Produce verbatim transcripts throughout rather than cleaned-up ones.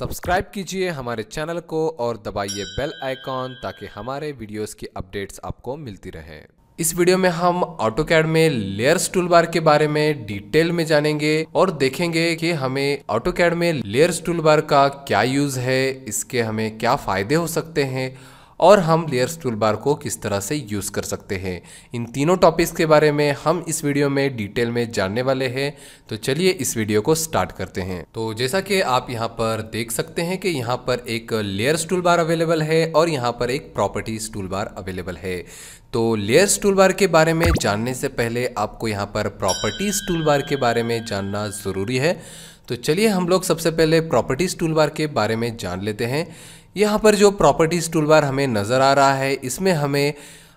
Subscribe कीजिए हमारे channel को और दबाइए बेल आइकॉन ताकि हमारे वीडियोस की अपडेट्स आपको मिलती रहें। इस वीडियो में हम AutoCAD में लेयर्स टूलबार के बारे में डिटेल में जानेंगे और देखेंगे कि हमें AutoCAD में लेयर्स टूलबार का क्या यूज है, इसके हमें क्या फायदे हो सकते हैं और हम लेयर्स टूलबार को किस तरह से यूज़ कर सकते हैं। इन तीनों टॉपिक्स के बारे में हम इस वीडियो में डिटेल में जानने वाले हैं, तो चलिए इस वीडियो को स्टार्ट करते हैं। तो जैसा कि आप यहाँ पर देख सकते हैं कि यहाँ पर एक लेयर्स टूलबार अवेलेबल है और यहाँ पर एक प्रॉपर्टीज टूलबार अवेलेबल है। तो लेयर्स टूलबार के बारे में जानने से पहले आपको यहाँ पर प्रॉपर्टीज टूलबार के बारे में जानना ज़रूरी है। तो चलिए हम लोग सबसे पहले प्रॉपर्टीज टूलबार के बारे में जान लेते हैं। यहाँ पर जो प्रॉपर्टीज़ टूलबार हमें नज़र आ रहा है, इसमें हमें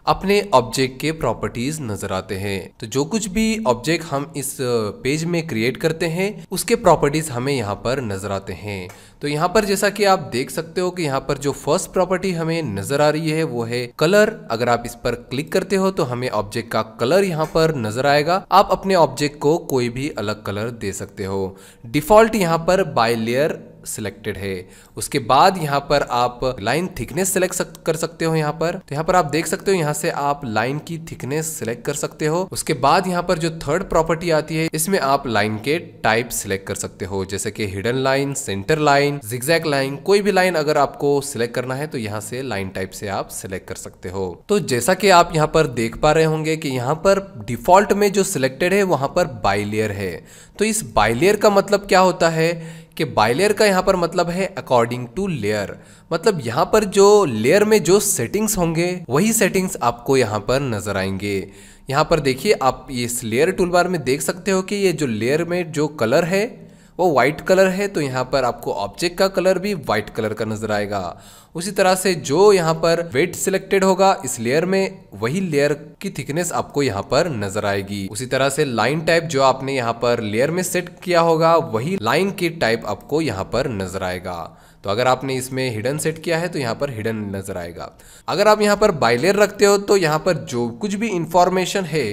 अपने ऑब्जेक्ट के प्रॉपर्टीज़ नज़र आते हैं। तो जो कुछ भी ऑब्जेक्ट हम इस पेज में क्रिएट करते हैं उसके प्रॉपर्टीज़ हमें यहाँ पर नज़र आते हैं। तो यहाँ पर जैसा कि आप देख सकते हो कि यहाँ पर जो फर्स्ट प्रॉपर्टी हमें नज़र आ रही है वो है कलर। अगर आप इस पर क्लिक करते हो तो हमें ऑब्जेक्ट का कलर यहाँ पर नज़र आएगा। आप अपने ऑब्जेक्ट को कोई भी अलग कलर दे सकते हो। डिफ़ॉल्ट यहाँ पर बाय लेयर सिलेक्टेड है। उसके बाद यहाँ पर आप लाइन थिकनेस सिलेक्ट कर सकते हो। यहाँ पर तो यहाँ पर आप देख सकते हो, यहाँ से आप लाइन की थिकनेस सिलेक्ट कर सकते हो। उसके बाद यहाँ पर जो थर्ड प्रॉपर्टी आती है इसमें आप लाइन के टाइप सिलेक्ट कर सकते हो, जैसे कि hidden line, centre line, zigzag line. कोई भी लाइन अगर आपको सिलेक्ट करना है तो यहाँ से लाइन टाइप से आप सिलेक्ट कर सकते हो। तो जैसा कि आप यहाँ पर देख पा रहे होंगे कि यहाँ पर डिफॉल्ट में जो सिलेक्टेड है वहाँ पर बाय लेयर है। तो इस बाय लेयर का मतलब क्या होता है कि बाय लेयर का यहाँ पर मतलब है अकॉर्डिंग टू लेयर, मतलब यहाँ पर जो लेयर में जो सेटिंग्स होंगे वही सेटिंग्स आपको यहाँ पर नजर आएंगे। यहाँ पर देखिए, आप इस लेयर टूलबार में देख सकते हो कि ये जो लेयर में जो कलर है वो वाइट कलर है, तो यहाँ पर आपको ऑब्जेक्ट का कलर भी वाइट कलर का नजर आएगा। उसी तरह से जो यहाँ पर वेट सिलेक्टेड होगा इस लेयर में वही लेयर की थिकनेस आपको यहाँ पर नजर आएगी। उसी तरह से लाइन टाइप जो आपने यहाँ पर लेयर में सेट किया होगा वही लाइन की टाइप आपको यहाँ पर नजर आएगा। तो अगर आपने इसमें हिडन सेट किया है तो यहाँ पर हिडन नजर आएगा। अगर आप यहाँ पर बाय लेयर रखते हो तो यहाँ पर जो कुछ भी इंफॉर्मेशन है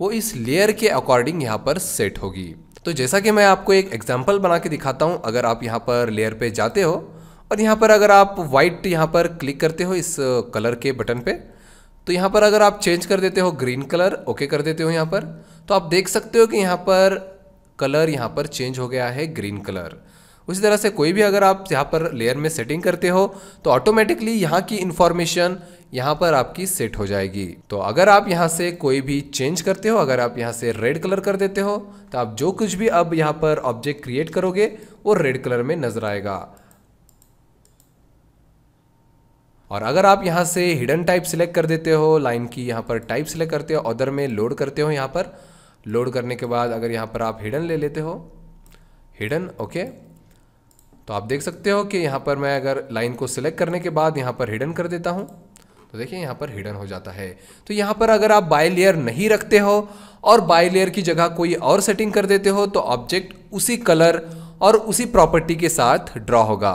वो इस लेयर के अकॉर्डिंग यहाँ पर सेट होगी। तो जैसा कि मैं आपको एक एग्जाम्पल बना के दिखाता हूँ। अगर आप यहाँ पर लेयर पे जाते हो और यहाँ पर अगर आप वाइट यहाँ पर क्लिक करते हो इस कलर के बटन पे, तो यहाँ पर अगर आप चेंज कर देते हो ग्रीन कलर, ओके कर देते हो यहाँ पर, तो आप देख सकते हो कि यहाँ पर कलर यहाँ पर चेंज हो गया है ग्रीन कलर। उसी तरह से कोई भी अगर आप यहाँ पर लेयर में सेटिंग करते हो तो ऑटोमेटिकली यहाँ की इन्फॉर्मेशन यहाँ पर आपकी सेट हो जाएगी। तो अगर आप यहाँ से कोई भी चेंज करते हो, अगर आप यहाँ से रेड कलर कर देते हो तो आप जो कुछ भी अब यहाँ पर ऑब्जेक्ट क्रिएट करोगे वो रेड कलर में नजर आएगा। और अगर आप यहाँ से हिडन टाइप सिलेक्ट कर देते हो, लाइन की यहाँ पर टाइप सिलेक्ट करते हो, अदर में लोड करते हो, यहाँ पर लोड करने के बाद अगर यहाँ पर आप हिडन ले लेते हो, हिडन ओके, तो आप देख सकते हो कि यहाँ पर मैं अगर लाइन को सिलेक्ट करने के बाद यहाँ पर हिडन कर देता हूँ तो देखिए यहाँ पर हिडन हो जाता है। तो यहाँ पर अगर आप बाय लेयर नहीं रखते हो और बाय लेयर की जगह कोई और सेटिंग कर देते हो तो ऑब्जेक्ट उसी कलर और उसी प्रॉपर्टी के साथ ड्रॉ होगा।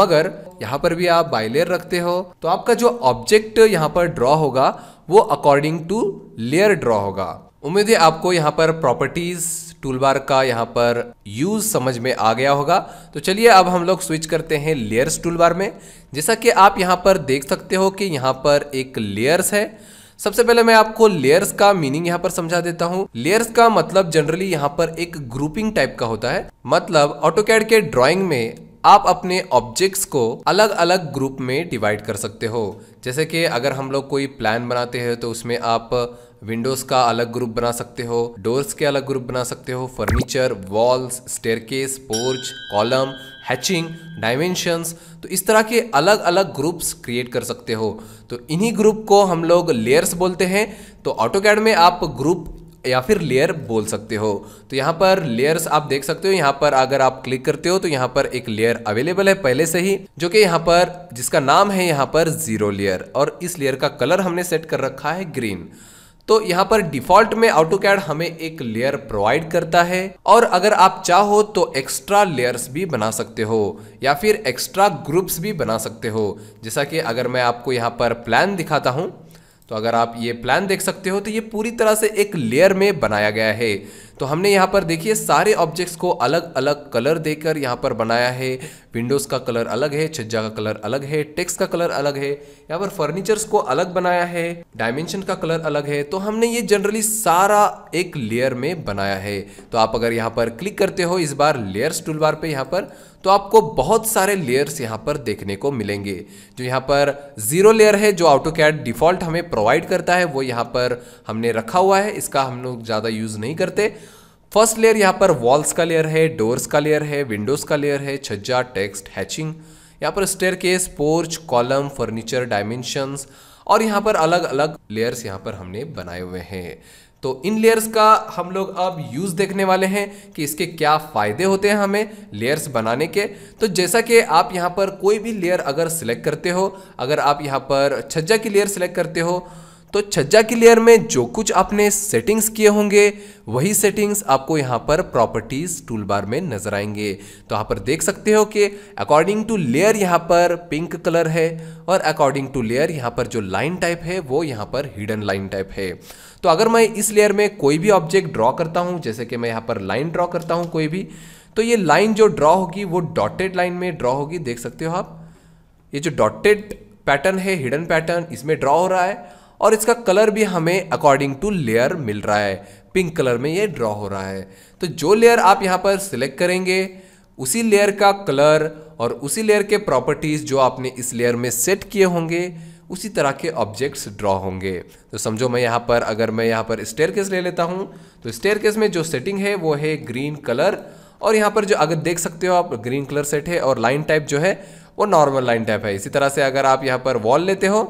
मगर यहाँ पर भी आप बाय लेयर रखते हो तो आपका जो ऑब्जेक्ट यहाँ पर ड्रॉ होगा वो अकॉर्डिंग टू लेयर ड्रॉ होगा। उम्मीद है आपको यहाँ पर प्रॉपर्टीज टूलबार का यहाँ पर यूज समझ में आ गया होगा। तो चलिए अब हम लोग स्विच करते हैं लेयर्स टूलबार में। जैसा कि आप यहाँ पर देख सकते हो कि यहाँ पर एक लेयर्स है। सबसे पहले मैं आपको लेयर्स का मीनिंग यहाँ पर समझा देता हूँ। लेयर्स का मतलब जनरली यहाँ पर एक ग्रुपिंग टाइप का होता है, मतलब ऑटोकैड के ड्रॉइंग में आप अपने ऑब्जेक्ट्स को अलग अलग ग्रुप में डिवाइड कर सकते हो। जैसे कि अगर हम लोग कोई प्लान बनाते हैं तो उसमें आप विंडोज़ का अलग ग्रुप बना सकते हो, डोर्स के अलग ग्रुप बना सकते हो, furniture, walls, staircase, porch, column, hatching, dimensions, तो इस तरह के अलग अलग ग्रुप्स क्रिएट कर सकते हो। तो इन्हीं ग्रुप को हम लोग लेयर्स बोलते हैं। तो ऑटोकैड में आप ग्रुप या फिर लेयर बोल सकते हो। तो यहाँ पर लेयर्स आप देख सकते हो, यहाँ पर अगर आप क्लिक करते हो तो यहाँ पर एक लेयर अवेलेबल है पहले से ही, जो कि यहाँ पर जिसका नाम है यहाँ पर जीरो लेयर, और इस लेयर का कलर हमने सेट कर रखा है ग्रीन। तो यहाँ पर डिफ़ॉल्ट में ऑटोकैड हमें एक लेयर प्रोवाइड करता है, और अगर आप चाहो तो एक्स्ट्रा लेयर्स भी बना सकते हो या फिर एक्स्ट्रा ग्रुप्स भी बना सकते हो। जैसा कि अगर मैं आपको यहाँ पर प्लान दिखाता हूँ, तो अगर आप ये प्लान देख सकते हो तो ये पूरी तरह से एक लेयर में बनाया गया है। तो हमने यहाँ पर देखिए सारे ऑब्जेक्ट्स को अलग अलग कलर देकर यहाँ पर बनाया है। विंडोज़ का कलर अलग है, छज्जा का कलर अलग है, टेक्स्ट का कलर अलग है, यहाँ पर फर्नीचर्स को अलग बनाया है, डायमेंशन का कलर अलग है। तो हमने ये जनरली सारा एक लेयर में बनाया है। तो आप अगर यहाँ पर क्लिक करते हो इस बार लेयर्स टूल बार पे यहाँ पर, तो आपको बहुत सारे लेयर्स यहाँ पर देखने को मिलेंगे। जो यहाँ पर जीरो लेयर है जो AutoCAD डिफ़ॉल्ट हमें प्रोवाइड करता है वो यहाँ पर हमने रखा हुआ है, इसका हम लोग ज़्यादा यूज़ नहीं करते। फर्स्ट लेयर यहाँ पर वॉल्स का लेयर है, डोर्स का लेयर है, विंडोज़ का लेयर है, छज्जा, टेक्स्ट, हैचिंग, यहाँ पर staircase, porch, column, furniture, dimensions और यहाँ पर अलग अलग लेयर्स यहाँ पर हमने बनाए हुए हैं। तो इन लेयर्स का हम लोग अब यूज़ देखने वाले हैं कि इसके क्या फ़ायदे होते हैं हमें लेयर्स बनाने के। तो जैसा कि आप यहाँ पर कोई भी लेयर अगर सिलेक्ट करते हो, अगर आप यहाँ पर छज्जा की लेयर सिलेक्ट करते हो तो छज्जा की लेयर में जो कुछ आपने सेटिंग्स किए होंगे वही सेटिंग्स आपको यहाँ पर प्रॉपर्टीज़ टूल बार में नजर आएंगे। तो यहाँ पर देख सकते हो कि अकॉर्डिंग टू लेयर यहाँ पर पिंक कलर है और अकॉर्डिंग टू लेयर यहाँ पर जो लाइन टाइप है वो यहाँ पर हिडन लाइन टाइप है। तो अगर मैं इस लेयर में कोई भी ऑब्जेक्ट ड्रॉ करता हूँ, जैसे कि मैं यहाँ पर लाइन ड्रॉ करता हूँ कोई भी, तो ये लाइन जो ड्रॉ होगी वो डॉटेड लाइन में ड्रॉ होगी। देख सकते हो आप ये जो डॉटेड पैटर्न है, हिडन पैटर्न, इसमें ड्रॉ हो रहा है और इसका कलर भी हमें अकॉर्डिंग टू लेयर मिल रहा है, पिंक कलर में ये ड्रॉ हो रहा है। तो जो लेयर आप यहाँ पर सिलेक्ट करेंगे उसी लेयर का कलर और उसी लेयर के प्रॉपर्टीज़ जो आपने इस लेयर में सेट किए होंगे उसी तरह के ऑब्जेक्ट्स ड्रॉ होंगे। तो समझो मैं यहाँ पर अगर मैं यहाँ पर स्टेयरकेस ले लेता हूँ तो स्टेयरकेस में जो सेटिंग है वो है ग्रीन कलर और यहाँ पर जो अगर देख सकते हो आप ग्रीन कलर सेट है और लाइन टाइप जो है वो नॉर्मल लाइन टाइप है। इसी तरह से अगर आप यहाँ पर वॉल लेते हो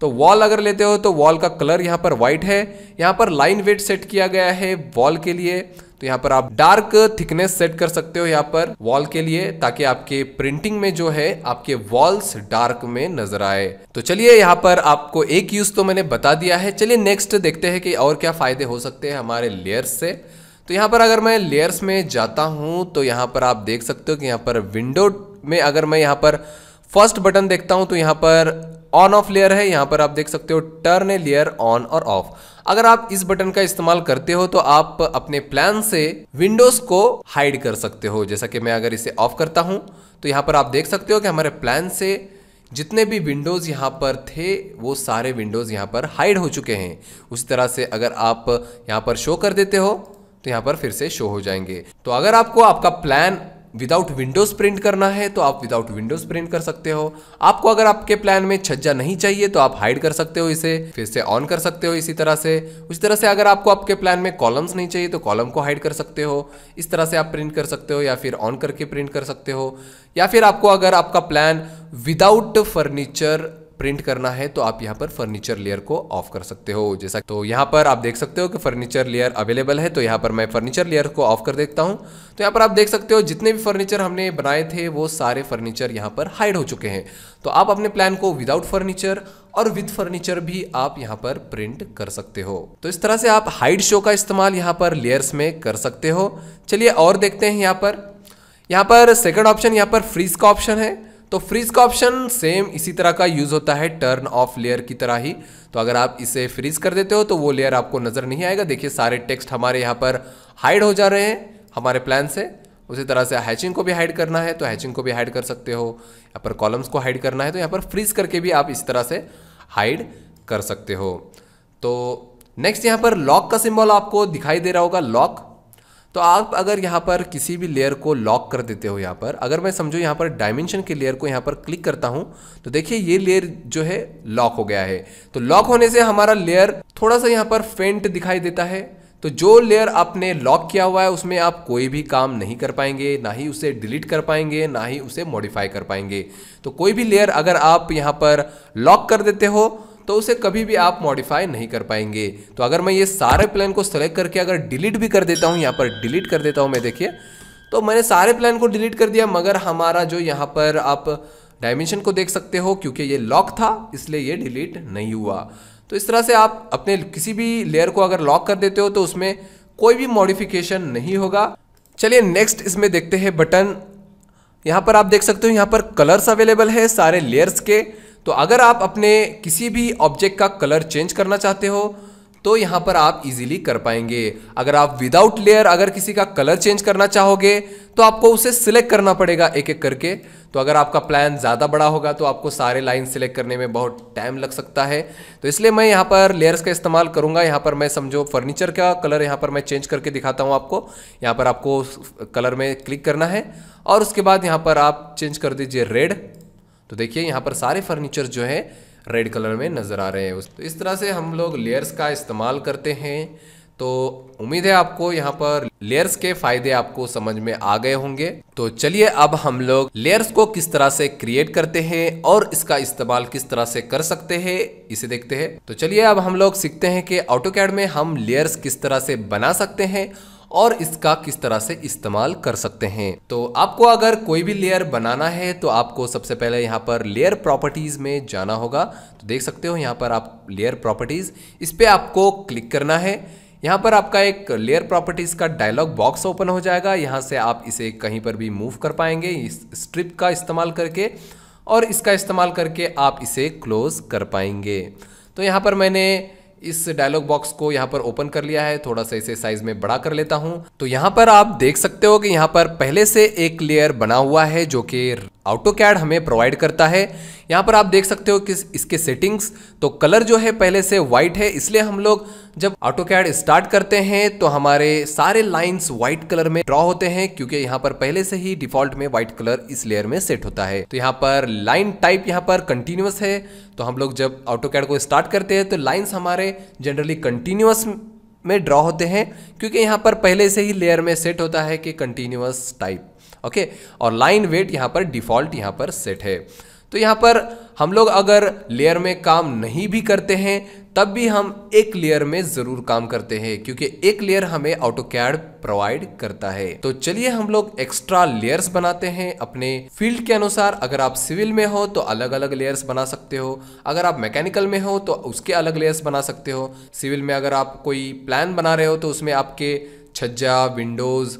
तो वॉल अगर लेते हो तो वॉल का कलर यहाँ पर वाइट है, यहाँ पर लाइन वेट सेट किया गया है वॉल के लिए। तो यहाँ पर आप डार्क थिकनेस सेट कर सकते हो यहाँ पर वॉल के लिए, ताकि आपके प्रिंटिंग में जो है आपके वॉल्स डार्क में नजर आए। तो चलिए यहाँ पर आपको एक यूज तो मैंने बता दिया है। चलिए नेक्स्ट देखते हैं कि और क्या फायदे हो सकते हैं हमारे लेयर्स से। तो यहाँ पर अगर मैं लेयर्स में जाता हूँ तो यहाँ पर आप देख सकते हो कि यहाँ पर विंडो में अगर मैं यहाँ पर फर्स्ट बटन देखता हूँ तो यहाँ पर ऑन ऑफ लेयर है। यहाँ पर आप देख सकते हो टर्न ए लेयर ऑन और ऑफ। अगर आप इस बटन का इस्तेमाल करते हो तो आप अपने प्लान से विंडोज को हाइड कर सकते हो। जैसा कि मैं अगर इसे ऑफ करता हूँ तो यहाँ पर आप देख सकते हो कि हमारे प्लान से जितने भी विंडोज़ यहाँ पर थे वो सारे विंडोज़ यहाँ पर हाइड हो चुके हैं। उसी तरह से अगर आप यहाँ पर शो कर देते हो तो यहाँ पर फिर से शो हो जाएंगे। तो अगर आपको आपका प्लान विदाउट विंडोज़ प्रिंट करना है तो आप विदाउट विंडोज़ प्रिंट कर सकते हो। आपको अगर आपके प्लान में छज्जा नहीं चाहिए तो आप हाइड कर सकते हो, इसे फिर से ऑन कर सकते हो। इसी तरह से उसी तरह से अगर आपको आपके प्लान में कॉलम्स नहीं चाहिए तो कॉलम को हाइड कर सकते हो। इस तरह से आप प्रिंट कर सकते हो या फिर ऑन करके प्रिंट कर सकते हो। या फिर आपको अगर आपका प्लान विदाउट फर्नीचर प्रिंट करना है तो आप यहाँ पर फर्नीचर लेयर को ऑफ कर सकते हो। जैसा तो यहाँ पर आप देख सकते हो कि फर्नीचर लेयर अवेलेबल है। तो यहाँ पर मैं फर्नीचर लेयर को ऑफ कर देखता हूँ तो यहाँ पर आप देख सकते हो जितने भी फर्नीचर हमने बनाए थे वो सारे फर्नीचर यहाँ पर हाइड हो चुके हैं। तो आप अपने प्लान को विदाउट फर्नीचर और विद फर्नीचर भी आप यहाँ पर प्रिंट कर सकते हो। तो इस तरह से आप हाइड शो का इस्तेमाल यहाँ पर लेयर्स में कर सकते हो। चलिए और देखते हैं यहाँ पर यहाँ पर सेकेंड ऑप्शन यहाँ पर फ्रीज का ऑप्शन है। तो फ्रीज का ऑप्शन सेम इसी तरह का यूज़ होता है टर्न ऑफ लेयर की तरह ही। तो अगर आप इसे फ्रीज कर देते हो तो वो लेयर आपको नज़र नहीं आएगा। देखिए सारे टेक्स्ट हमारे यहाँ पर हाइड हो जा रहे हैं हमारे प्लान से। उसी तरह से हैचिंग को भी हाइड करना है तो हैचिंग को भी हाइड कर सकते हो। यहाँ पर कॉलम्स को हाइड करना है तो यहाँ पर फ्रीज करके भी आप इस तरह से हाइड कर सकते हो। तो नेक्स्ट यहाँ पर लॉक का सिम्बॉल आपको दिखाई दे रहा होगा, लॉक। तो आप अगर यहाँ पर किसी भी लेयर को लॉक कर देते हो, यहाँ पर अगर मैं समझो यहाँ पर डायमेंशन के लेयर को यहाँ पर क्लिक करता हूँ तो देखिए ये लेयर जो है लॉक हो गया है। तो लॉक होने से हमारा लेयर थोड़ा सा यहाँ पर फेंट दिखाई देता है। तो जो लेयर आपने लॉक किया हुआ है उसमें आप कोई भी काम नहीं कर पाएंगे, ना ही उसे डिलीट कर पाएंगे, ना ही उसे मॉडिफाई कर पाएंगे। तो कोई भी लेयर अगर आप यहाँ पर लॉक कर देते हो तो उसे कभी भी आप मॉडिफाई नहीं कर पाएंगे। तो अगर मैं ये सारे प्लान को सेलेक्ट करके अगर डिलीट भी कर देता हूँ, यहाँ पर डिलीट कर देता हूँ मैं, देखिए तो मैंने सारे प्लान को डिलीट कर दिया, मगर हमारा जो यहाँ पर आप डायमेंशन को देख सकते हो क्योंकि ये लॉक था इसलिए ये डिलीट नहीं हुआ। तो इस तरह से आप अपने किसी भी लेयर को अगर लॉक कर देते हो तो उसमें कोई भी मॉडिफिकेशन नहीं होगा। चलिए नेक्स्ट इसमें देखते हैं बटन। यहाँ पर आप देख सकते हो यहाँ पर कलर्स अवेलेबल है सारे लेयर्स के। तो अगर आप अपने किसी भी ऑब्जेक्ट का कलर चेंज करना चाहते हो तो यहाँ पर आप इजीली कर पाएंगे। अगर आप विदाउट लेयर अगर किसी का कलर चेंज करना चाहोगे तो आपको उसे सिलेक्ट करना पड़ेगा एक एक करके। तो अगर आपका प्लान ज़्यादा बड़ा होगा तो आपको सारे लाइन सिलेक्ट करने में बहुत टाइम लग सकता है, तो इसलिए मैं यहाँ पर लेयर्स का इस्तेमाल करूँगा। यहाँ पर मैं समझो फर्नीचर का कलर यहाँ पर मैं चेंज करके दिखाता हूँ आपको। यहाँ पर आपको कलर में क्लिक करना है और उसके बाद यहाँ पर आप चेंज कर दीजिए रेड। तो देखिए यहाँ पर सारे फर्नीचर जो है रेड कलर में नज़र आ रहे हैं। तो इस तरह से हम लोग लेयर्स का इस्तेमाल करते हैं। तो उम्मीद है आपको यहाँ पर लेयर्स के फायदे आपको समझ में आ गए होंगे। तो चलिए अब हम लोग लेयर्स को किस तरह से क्रिएट करते हैं और इसका इस्तेमाल किस तरह से कर सकते हैं इसे देखते हैं। तो चलिए अब हम लोग सीखते हैं कि ऑटोकैड में हम लेयर्स किस तरह से बना सकते हैं और इसका किस तरह से इस्तेमाल कर सकते हैं। तो आपको अगर कोई भी लेयर बनाना है तो आपको सबसे पहले यहाँ पर लेयर प्रॉपर्टीज़ में जाना होगा। तो देख सकते हो यहाँ पर आप लेयर प्रॉपर्टीज़, इस पर आपको क्लिक करना है। यहाँ पर आपका एक लेयर प्रॉपर्टीज़ का डायलॉग बॉक्स ओपन हो जाएगा। यहाँ से आप इसे कहीं पर भी मूव कर पाएंगे इस स्ट्रिप का इस्तेमाल करके, और इसका इस्तेमाल करके आप इसे क्लोज़ कर पाएंगे। तो यहाँ पर मैंने इस डायलॉग बॉक्स को यहाँ पर ओपन कर लिया है। थोड़ा सा इसे साइज में बड़ा कर लेता हूँ। तो यहाँ पर आप देख सकते हो कि यहाँ पर पहले से एक लेयर बना हुआ है जो कि ऑटोकैड हमें प्रोवाइड करता है। यहाँ पर आप देख सकते हो कि इसके सेटिंग्स, तो कलर जो है पहले से वाइट है, इसलिए हम लोग जब ऑटोकैड स्टार्ट करते हैं तो हमारे सारे लाइंस वाइट कलर में ड्रॉ होते हैं, क्योंकि यहाँ पर पहले से ही डिफॉल्ट में वाइट कलर इस लेयर में सेट होता है। तो यहाँ पर लाइन टाइप यहाँ पर कंटिन्यूअस है, तो हम लोग जब ऑटोकैड को स्टार्ट करते हैं तो लाइन्स हमारे जनरली कंटिन्यूअस में ड्रॉ होते हैं, क्योंकि यहाँ पर पहले से ही लेयर में सेट होता है कि कंटिन्यूअस टाइप। ओके okay, और लाइन वेट यहाँ पर डिफ़ॉल्ट यहाँ पर सेट है। तो यहाँ पर हम लोग अगर लेयर में काम नहीं भी करते हैं तब भी हम एक लेयर में ज़रूर काम करते हैं, क्योंकि एक लेयर हमें ऑटोकैड प्रोवाइड करता है। तो चलिए हम लोग एक्स्ट्रा लेयर्स बनाते हैं अपने फील्ड के अनुसार। अगर आप सिविल में हो तो अलग अलग लेयर्स बना सकते हो, अगर आप मैकेनिकल में हो तो उसके अलग लेयर्स बना सकते हो। सिविल में अगर आप कोई प्लान बना रहे हो तो उसमें आपके छज्जा, windows,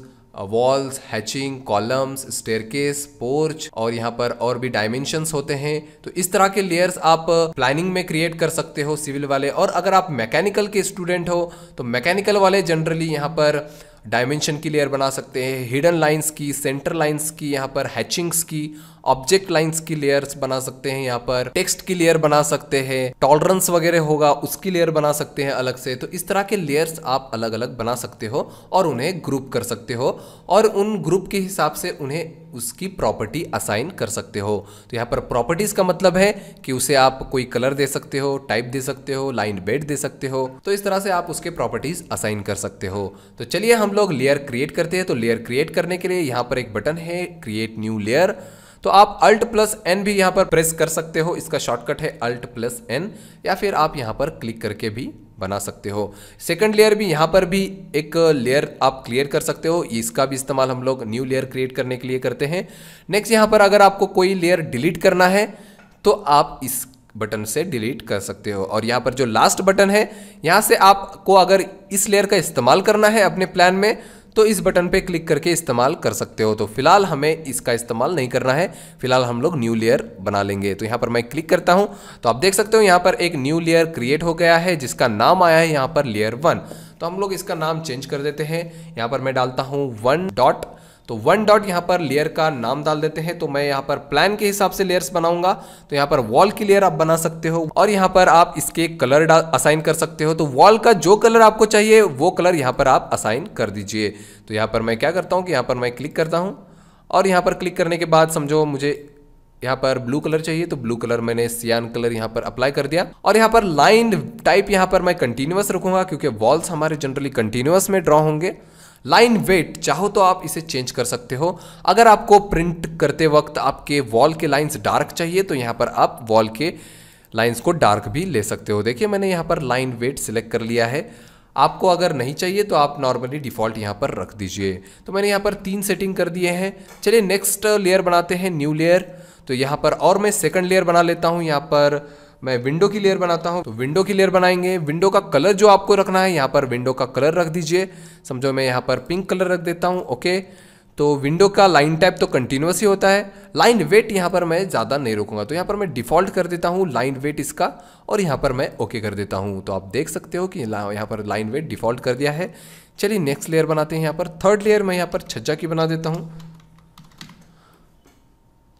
walls, hatching, columns, staircase, porch और यहाँ पर और भी डायमेंशंस होते हैं। तो इस तरह के लेयर्स आप प्लानिंग में क्रिएट कर सकते हो सिविल वाले। और अगर आप मैकेनिकल के स्टूडेंट हो तो मैकेनिकल वाले जनरली यहाँ पर डायमेंशन की लेयर बना सकते हैं, हिडन लाइंस की, सेंटर लाइंस की, यहाँ पर हैचिंग्स की, ऑब्जेक्ट लाइंस की लेयर्स बना सकते हैं, यहाँ पर टेक्स्ट की लेयर बना सकते हैं, टॉलरेंस वगैरह होगा उसकी लेयर बना सकते हैं अलग से। तो इस तरह के लेयर्स आप अलग अलग बना सकते हो और उन्हें ग्रुप कर सकते हो और उन ग्रुप के हिसाब से उन्हें उसकी प्रॉपर्टी असाइन कर सकते हो। तो यहाँ पर प्रॉपर्टीज़ का मतलब है कि उसे आप कोई कलर दे सकते हो, टाइप दे सकते हो, लाइन वेट दे सकते हो। तो इस तरह से आप उसके प्रॉपर्टीज़ असाइन कर सकते हो। तो चलिए हम लोग लेयर क्रिएट करते हैं। तो लेयर क्रिएट करने के लिए यहाँ पर एक बटन है क्रिएट न्यू लेयर, तो आप अल्ट प्लस एन भी यहाँ पर प्रेस कर सकते हो, इसका शॉर्टकट है अल्ट प्लस एन, या फिर आप यहाँ पर क्लिक करके भी बना सकते हो। सेकंड लेयर भी, यहाँ पर भी एक लेयर आप क्लियर कर सकते हो, इसका भी इस्तेमाल हम लोग न्यू लेयर क्रिएट करने के लिए करते हैं। नेक्स्ट यहाँ पर अगर आपको कोई लेयर डिलीट करना है तो आप इस बटन से डिलीट कर सकते हो। और यहाँ पर जो लास्ट बटन है, यहाँ से आपको अगर इस लेयर का इस्तेमाल करना है अपने प्लान में तो इस बटन पे क्लिक करके इस्तेमाल कर सकते हो। तो फिलहाल हमें इसका इस्तेमाल नहीं करना है, फिलहाल हम लोग न्यू लेयर बना लेंगे। तो यहाँ पर मैं क्लिक करता हूँ तो आप देख सकते हो यहाँ पर एक न्यू लेयर क्रिएट हो गया है जिसका नाम आया है यहाँ पर लेयर वन। तो हम लोग इसका नाम चेंज कर देते हैं। यहाँ पर मैं डालता हूँ वन डॉट, तो वन डॉट यहाँ पर लेयर का नाम डाल देते हैं। तो मैं यहाँ पर प्लान के हिसाब से लेयर्स बनाऊंगा, तो यहाँ पर वॉल की लेयर आप बना सकते हो और यहाँ पर आप इसके कलर असाइन कर सकते हो। तो वॉल का जो कलर आपको चाहिए वो कलर यहाँ पर आप असाइन कर दीजिए। तो यहाँ पर मैं क्या करता हूँ कि यहाँ पर मैं क्लिक करता हूँ और यहाँ पर क्लिक करने के बाद समझो मुझे यहाँ पर ब्लू कलर चाहिए, तो ब्लू कलर मैंने सियान कलर यहाँ पर अप्लाई कर दिया। और यहाँ पर लाइन टाइप यहाँ पर मैं कंटिन्यूअस रखूँगा क्योंकि वॉल्स हमारे जनरली कंटिन्यूअस में ड्रॉ होंगे। लाइन वेट चाहो तो आप इसे चेंज कर सकते हो, अगर आपको प्रिंट करते वक्त आपके वॉल के लाइंस डार्क चाहिए तो यहाँ पर आप वॉल के लाइंस को डार्क भी ले सकते हो। देखिए मैंने यहाँ पर लाइन वेट सिलेक्ट कर लिया है, आपको अगर नहीं चाहिए तो आप नॉर्मली डिफ़ॉल्ट यहाँ पर रख दीजिए। तो मैंने यहाँ पर तीन सेटिंग कर दिए हैं। चलिए नेक्स्ट लेयर बनाते हैं, न्यू लेयर। तो यहाँ पर और मैं सेकंड लेयर बना लेता हूँ। यहाँ पर मैं विंडो की लेयर बनाता हूँ, तो विंडो की लेयर बनाएंगे। विंडो का कलर जो आपको रखना है यहाँ पर विंडो का कलर रख दीजिए, समझो मैं यहाँ पर पिंक कलर रख देता हूँ। ओके, तो तो विंडो का लाइन टाइप तो कंटिन्यूस ही होता है। लाइन वेट यहाँ पर मैं ज़्यादा नहीं रोकूंगा, तो यहाँ पर मैं डिफ़ॉल्ट कर देता हूँ लाइन वेट इसका, और यहाँ पर मैं ओके कर देता हूँ। तो आप देख सकते हो कि यहाँ पर लाइन वेट डिफ़ॉल्ट कर दिया है। चलिए नेक्स्ट लेयर बनाते हैं। यहाँ पर थर्ड लेयर मैं यहाँ पर छज्जा की बना देता हूँ।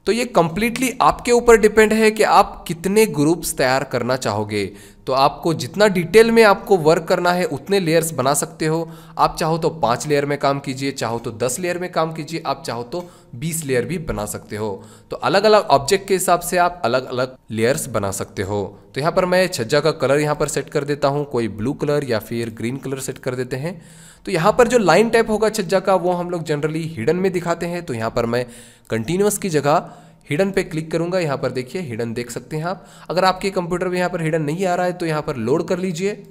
तो ये कम्प्लीटली आपके ऊपर डिपेंड है कि आप कितने ग्रुप्स तैयार करना चाहोगे। तो आपको जितना डिटेल में आपको वर्क करना है उतने लेयर्स बना सकते हो। आप चाहो तो पाँच लेयर में काम कीजिए, चाहो तो दस लेयर में काम कीजिए, आप चाहो तो बीस लेयर भी बना सकते हो। तो अलग अलग ऑब्जेक्ट के हिसाब से आप अलग अलग लेयर्स बना सकते हो। तो यहाँ पर मैं छज्जा का कलर यहाँ पर सेट कर देता हूँ, कोई ब्लू कलर या फिर ग्रीन कलर सेट कर देते हैं। तो यहाँ पर जो लाइन टाइप होगा छज्जा का वो हम लोग जनरली हिडन में दिखाते हैं। तो यहाँ पर मैं कंटिन्यूस की जगह हिडन पे क्लिक करूंगा। यहाँ पर देखिए हिडन देख सकते हैं आप। अगर आपके कंप्यूटर में यहाँ पर हिडन नहीं आ रहा है तो यहाँ पर लोड कर लीजिए।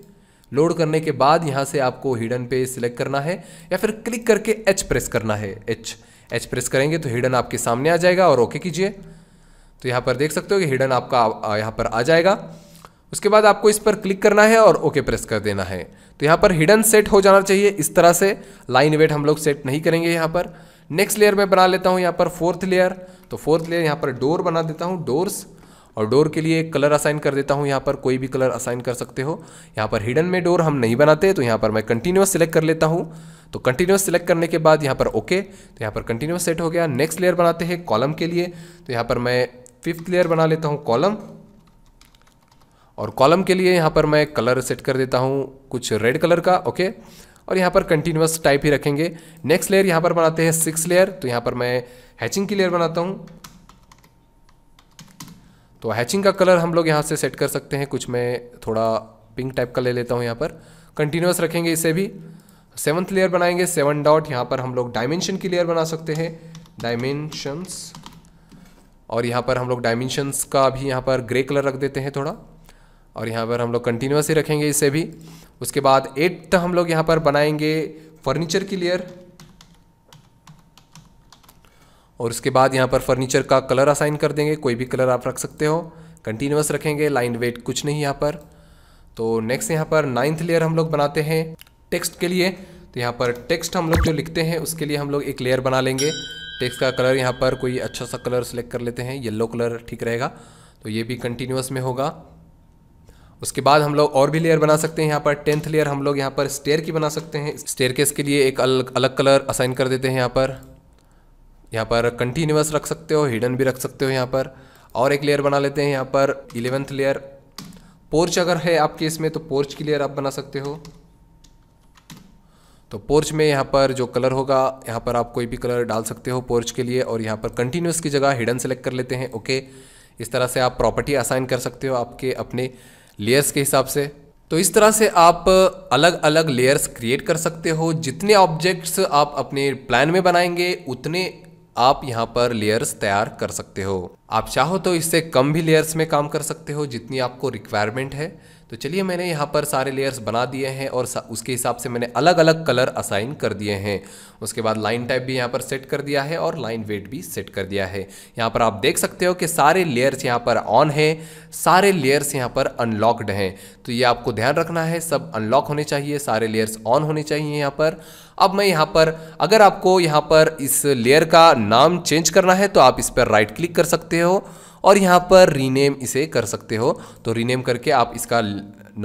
लोड करने के बाद यहाँ से आपको हिडन पे सिलेक्ट करना है या फिर क्लिक करके एच प्रेस करना है। एच एच प्रेस करेंगे तो हिडन आपके सामने आ जाएगा और ओके कीजिए। तो यहाँ पर देख सकते हो कि हिडन आपका यहाँ पर आ जाएगा। उसके बाद आपको इस पर क्लिक करना है और ओके प्रेस कर देना है। तो यहाँ पर हिडन सेट हो जाना चाहिए इस तरह से। लाइन वेट हम लोग सेट नहीं करेंगे यहाँ पर। नेक्स्ट लेयर में बना लेता हूँ यहाँ पर फोर्थ लेयर। तो फोर्थ लेयर यहाँ पर डोर बना देता हूँ, डोर्स। और डोर के लिए कलर असाइन कर देता हूँ, यहाँ पर कोई भी कलर असाइन कर सकते हो। यहाँ पर हिडन में डोर हम नहीं बनाते, तो यहाँ पर मैं कंटिन्यूस सिलेक्ट कर लेता हूँ। तो कंटिन्यूस सिलेक्ट करने के बाद यहाँ पर ओके, तो यहाँ पर कंटिन्यूस सेट हो गया। नेक्स्ट लेयर बनाते हैं कॉलम के लिए। तो यहाँ पर मैं फिफ्थ लेयर बना लेता हूँ कॉलम, और कॉलम के लिए यहाँ पर मैं कलर सेट कर देता हूँ कुछ रेड कलर का, ओके। और यहाँ पर कंटिन्यूस टाइप ही रखेंगे। नेक्स्ट लेयर यहाँ पर बनाते हैं सिक्स लेयर। तो यहाँ पर मैं हैचिंग की लेयर बनाता हूँ। तो हैचिंग का कलर हम लोग यहाँ से सेट कर सकते हैं कुछ, मैं थोड़ा पिंक टाइप का ले लेता हूँ। यहाँ पर कंटिन्यूस रखेंगे इसे भी। सेवन्थ लेयर बनाएंगे सेवन डॉट। यहाँ पर हम लोग डायमेंशन की लेयर बना सकते हैं, डायमेंशंस। और यहाँ पर हम लोग डायमेंशंस का भी यहाँ पर ग्रे कलर रख देते हैं थोड़ा, और यहाँ पर हम लोग कंटिन्यूस ही रखेंगे इसे भी। उसके बाद एट्थ हम लोग यहाँ पर बनाएंगे फर्नीचर की लेयर, और उसके बाद यहाँ पर फर्नीचर का कलर असाइन कर देंगे, कोई भी कलर आप रख सकते हो। कंटिन्यूस रखेंगे, लाइन वेट कुछ नहीं यहाँ पर। तो नेक्स्ट यहाँ पर नाइन्थ लेयर हम लोग बनाते हैं टेक्स्ट के लिए। तो यहाँ पर टेक्स्ट हम लोग जो लिखते हैं उसके लिए हम लोग एक लेयर बना लेंगे। टेक्स्ट का कलर यहाँ पर कोई अच्छा सा कलर सेलेक्ट कर लेते हैं, येलो कलर ठीक रहेगा। तो ये भी कंटिन्यूस में होगा। उसके बाद हम लोग और भी लेयर बना सकते हैं। यहाँ पर टेंथ लेयर हम लोग यहाँ पर स्टेयर की बना सकते हैं। स्टेयरकेस के लिए एक अलग अलग कलर असाइन कर देते हैं यहाँ पर। यहाँ पर कंटिन्यूस रख सकते हो, हिडन भी रख सकते हो यहाँ पर। और एक लेयर बना लेते हैं यहाँ पर इलेवेंथ लेयर। पोर्च अगर है आपके इसमें तो पोर्च की लेयर आप बना सकते हो। तो पोर्च में यहाँ पर जो कलर होगा यहाँ पर आप कोई भी कलर डाल सकते हो पोर्च के लिए। और यहाँ पर कंटिन्यूस की जगह हिडन सेलेक्ट कर लेते हैं, ओके। इस तरह से आप प्रॉपर्टी असाइन कर सकते हो आपके अपने लेयर्स के हिसाब से। तो इस तरह से आप अलग अलग लेयर्स क्रिएट कर सकते हो। जितने ऑब्जेक्ट्स आप अपने प्लान में बनाएंगे उतने आप यहाँ पर लेयर्स तैयार कर सकते हो। आप चाहो तो इससे कम भी लेयर्स में काम कर सकते हो जितनी आपको रिक्वायरमेंट है। तो चलिए मैंने यहाँ पर सारे लेयर्स बना दिए हैं और उसके हिसाब से मैंने अलग अलग कलर असाइन कर दिए हैं। उसके बाद लाइन टाइप भी यहाँ पर सेट कर दिया है और लाइन वेट भी सेट कर दिया है। यहाँ पर आप देख सकते हो कि सारे लेयर्स यहाँ पर ऑन है, सारे लेयर्स यहाँ पर अनलॉकड हैं। तो ये आपको ध्यान रखना है, सब अनलॉक होने चाहिए, सारे लेयर्स ऑन होने चाहिए यहाँ पर। अब मैं यहाँ पर, अगर आपको यहाँ पर इस लेयर का नाम चेंज करना है तो आप इस पर राइट क्लिक कर सकते हो और यहाँ पर रीनेम इसे कर सकते हो। तो रीनेम करके आप इसका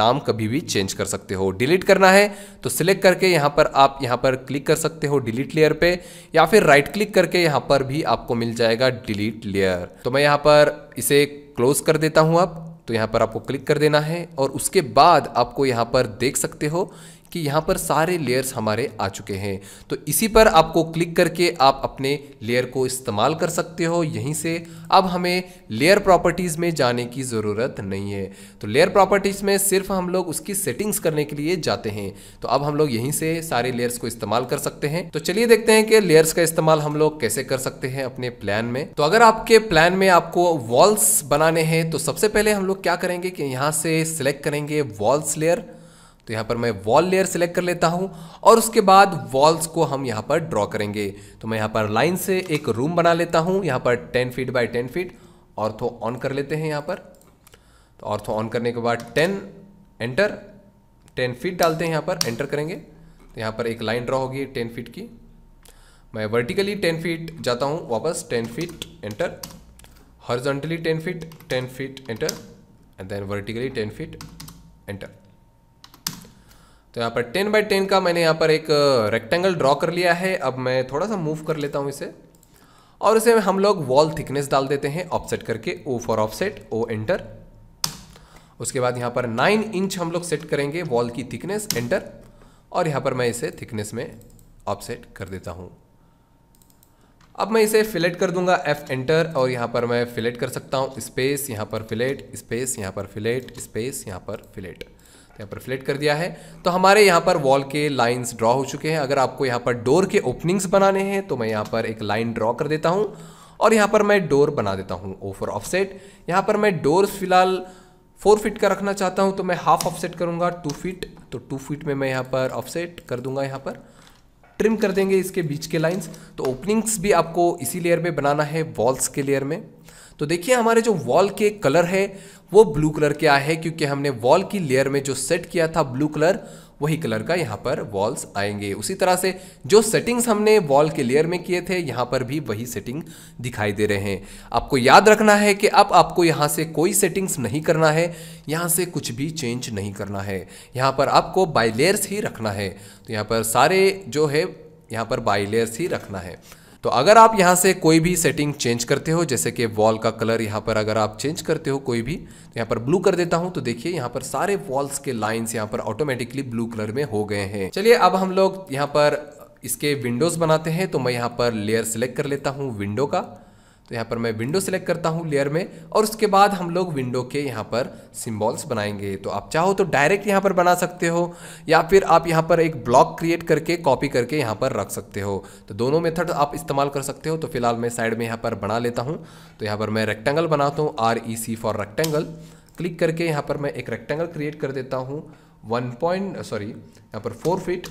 नाम कभी भी चेंज कर सकते हो। डिलीट करना है तो सिलेक्ट करके यहाँ पर आप यहाँ पर क्लिक कर सकते हो डिलीट लेयर पे, या फिर राइट क्लिक करके यहाँ पर भी आपको मिल जाएगा डिलीट लेयर। तो मैं यहाँ पर इसे क्लोज कर देता हूँ। आप तो यहाँ पर आपको क्लिक कर देना है और उसके बाद आपको यहाँ पर देख सकते हो कि यहाँ पर सारे लेयर्स हमारे आ चुके हैं। तो इसी पर आपको क्लिक करके आप अपने लेयर को इस्तेमाल कर सकते हो। यहीं से अब हमें लेयर प्रॉपर्टीज़ में जाने की ज़रूरत नहीं है। तो लेयर प्रॉपर्टीज़ में सिर्फ हम लोग उसकी सेटिंग्स करने के लिए जाते हैं। तो अब हम लोग यहीं से सारे लेयर्स को इस्तेमाल कर सकते हैं। तो चलिए देखते हैं कि लेयर्स का इस्तेमाल हम लोग कैसे कर सकते हैं अपने प्लान में। तो अगर आपके प्लान में आपको वॉल्स बनाने हैं तो सबसे पहले हम लोग क्या करेंगे कि यहाँ से सिलेक्ट करेंगे वॉल्स लेयर। तो यहाँ पर मैं वॉल लेयर सेलेक्ट कर लेता हूँ और उसके बाद वॉल्स को हम यहाँ पर ड्रॉ करेंगे। तो मैं यहाँ पर लाइन से एक रूम बना लेता हूँ। यहाँ पर ten feet by ten feet ortho on कर लेते हैं यहाँ पर। तो ऑर्थो ऑन करने के बाद टेन एंटर टेन फीट डालते हैं यहाँ पर, एंटर करेंगे। तो यहाँ पर एक लाइन ड्रॉ होगी टेन फीट की। मैं वर्टिकली टेन फीट जाता हूँ, वापस ten feet enter, horizontally ten feet, ten feet enter and then vertically ten feet enter. तो यहाँ पर टेन बाई टेन का मैंने यहाँ पर एक रेक्टेंगल ड्रॉ कर लिया है। अब मैं थोड़ा सा मूव कर लेता हूँ इसे और इसे हम लोग वॉल थिकनेस डाल देते हैं ऑफसेट करके, O for offset, O enter. उसके बाद यहाँ पर नाइन इंच हम लोग सेट करेंगे वॉल की थिकनेस, एंटर, और यहाँ पर मैं इसे थिकनेस में ऑफसेट कर देता हूँ। अब मैं इसे फिलेट कर दूंगा, एफ एंटर, और यहाँ पर मैं फिलेट कर सकता हूँ, स्पेस यहाँ पर फिलेट, स्पेस यहाँ पर फिलेट, स्पेस यहाँ पर फिलेट। तो यहाँ पर फिलेट कर दिया है। तो हमारे यहाँ पर वॉल के लाइंस ड्रॉ हो चुके हैं। अगर आपको यहाँ पर डोर के ओपनिंग्स बनाने हैं तो मैं यहाँ पर एक लाइन ड्रॉ कर देता हूँ और यहाँ पर मैं डोर बना देता हूँ, ओ फॉर ऑफसेट। यहाँ पर मैं डोर फिलहाल फोर फीट का रखना चाहता हूँ तो मैं हाफ ऑफसेट करूँगा, टू फीट। तो टू फीट में मैं यहाँ पर ऑफसेट कर दूंगा, यहाँ पर ट्रिम कर देंगे इसके बीच के लाइंस। तो ओपनिंग्स भी आपको इसी लेयर में बनाना है, वॉल्स के लेयर में। तो देखिए हमारे जो वॉल के कलर है वो ब्लू कलर के आए हैं, क्योंकि हमने वॉल की लेयर में जो सेट किया था ब्लू कलर, वही कलर का यहाँ पर वॉल्स आएंगे। उसी तरह से जो सेटिंग्स हमने वॉल के लेयर में किए थे यहाँ पर भी वही सेटिंग दिखाई दे रहे हैं। आपको याद रखना है कि अब आपको यहाँ से कोई सेटिंग्स नहीं करना है, यहाँ से कुछ भी चेंज नहीं करना है, यहाँ पर आपको बाय लेयर्स ही रखना है। तो यहाँ पर सारे जो है यहाँ पर बाय लेयर्स ही रखना है। तो अगर आप यहाँ से कोई भी सेटिंग चेंज करते हो, जैसे कि वॉल का कलर यहाँ पर अगर आप चेंज करते हो कोई भी, तो यहाँ पर ब्लू कर देता हूँ। तो देखिए यहाँ पर सारे वॉल्स के लाइंस यहाँ पर ऑटोमेटिकली ब्लू कलर में हो गए हैं। चलिए अब हम लोग यहाँ पर इसके विंडोज़ बनाते हैं। तो मैं यहाँ पर लेयर सिलेक्ट कर लेता हूँ विंडो का। तो यहाँ पर मैं विंडो सिलेक्ट करता हूँ लेयर में, और उसके बाद हम लोग विंडो के यहाँ पर सिम्बॉल्स बनाएंगे। तो आप चाहो तो डायरेक्ट यहाँ पर बना सकते हो, या फिर आप यहाँ पर एक ब्लॉक क्रिएट करके कॉपी करके यहाँ पर रख सकते हो। तो दोनों मेथड आप इस्तेमाल कर सकते हो। तो फिलहाल मैं साइड में यहाँ पर बना लेता हूँ। तो यहाँ पर मैं रेक्टेंगल बनाता हूँ, R E C for rectangle, click करके यहाँ पर मैं एक रेक्टेंगल क्रिएट कर देता हूँ, वन पॉइंट सॉरी यहाँ पर फोर फीट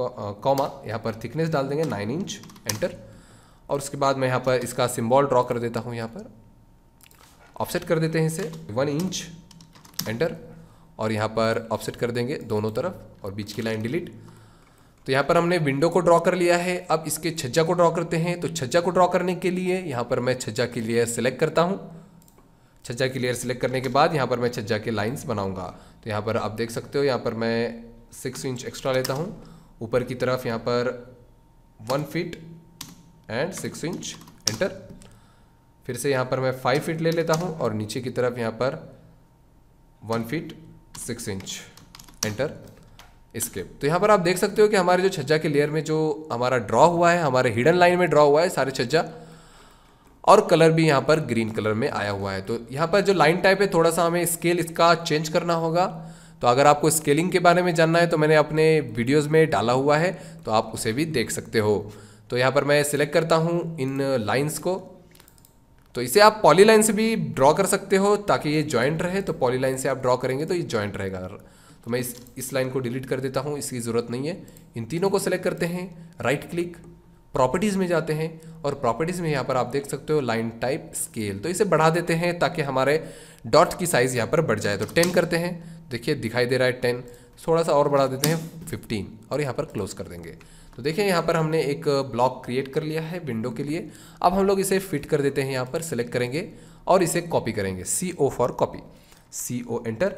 कॉमा यहाँ पर थिकनेस डाल देंगे नाइन इंच, एंटर। और उसके बाद मैं यहाँ पर इसका सिंबल ड्रॉ कर देता हूँ, यहाँ पर ऑफसेट कर देते हैं इसे वन इंच, एंटर, और यहाँ पर ऑफसेट कर देंगे दोनों तरफ और बीच की लाइन डिलीट। तो यहाँ पर हमने विंडो को ड्रॉ कर लिया है। अब इसके छज्जा को ड्रॉ करते हैं। तो छज्जा को ड्रॉ करने के लिए यहाँ पर मैं छज्जा की लेयर सेलेक्ट करता हूँ। छज्जा की लेयर सेलेक्ट करने के बाद यहाँ पर मैं छज्जा के लाइन्स बनाऊँगा। तो यहाँ पर आप देख सकते हो, यहाँ पर मैं सिक्स इंच एक्स्ट्रा लेता हूँ ऊपर की तरफ, यहाँ पर one feet and six inch, enter. फिर से यहाँ पर मैं फाइव फीट ले लेता हूँ और नीचे की तरफ यहाँ पर one feet six inch, enter, escape. तो यहाँ पर आप देख सकते हो कि हमारे जो छज्जा के लेयर में जो हमारा ड्रॉ हुआ है, हमारे हिडन लाइन में ड्रॉ हुआ है सारे छज्जा, और कलर भी यहाँ पर ग्रीन कलर में आया हुआ है। तो यहाँ पर जो लाइन टाइप है थोड़ा सा हमें स्केल इसका चेंज करना होगा। तो अगर आपको स्केलिंग के बारे में जानना है तो मैंने अपने वीडियोज़ में डाला हुआ है, तो आप उसे भी देख सकते हो। तो यहाँ पर मैं सिलेक्ट करता हूँ इन लाइंस को। तो इसे आप पॉली लाइन से भी ड्रॉ कर सकते हो ताकि ये जॉइंट रहे। तो पॉली लाइन से आप ड्रॉ करेंगे तो ये जॉइंट रहेगा। तो मैं इस इस लाइन को डिलीट कर देता हूँ, इसकी ज़रूरत नहीं है। इन तीनों को सिलेक्ट करते हैं, राइट क्लिक, प्रॉपर्टीज़ में जाते हैं, और प्रॉपर्टीज़ में यहाँ पर आप देख सकते हो लाइन टाइप स्केल। तो इसे बढ़ा देते हैं ताकि हमारे डॉट की साइज़ यहाँ पर बढ़ जाए। तो टेन करते हैं, देखिए दिखाई दे रहा है टेन। थोड़ा सा और बढ़ा देते हैं फिफ्टीन, और यहाँ पर क्लोज़ कर देंगे। तो देखिए यहाँ पर हमने एक ब्लॉक क्रिएट कर लिया है विंडो के लिए। अब हम लोग इसे फिट कर देते हैं, यहाँ पर सेलेक्ट करेंगे और इसे कॉपी करेंगे, C O for copy, C O enter,